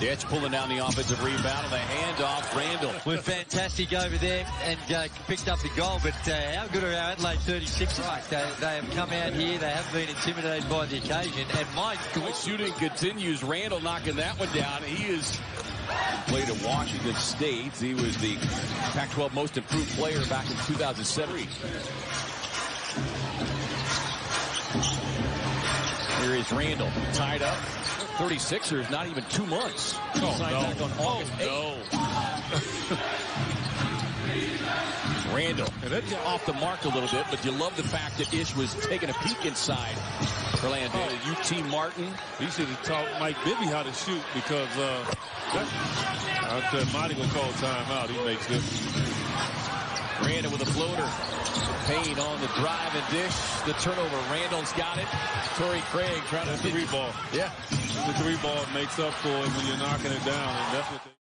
That's pulling down the offensive rebound and the handoff. Randall with fantastic over there and picked up the goal. But how good are our Adelaide 36ers? Right. They have come out here. They have been intimidated by the occasion. And my shooting continues. Randall knocking that one down. He is... played at Washington State. He was the Pac-12 most improved player back in 2007. Here is Randall, tied up. 36ers, not even 2 months. Oh, no. Back on August 8th. No. Randall, that's off the mark a little bit, but you love the fact that Ish was taking a peek inside. Orlando, UT Martin. He should have taught Mike Bibby how to shoot because I said Martin will call timeout. He makes this. Randall with a floater. Payne on the drive and dish. The turnover. Randall's got it. Torrey Craig trying to... That's the three ball. Yeah. The three ball makes up for it when you're knocking it down. And that's what they...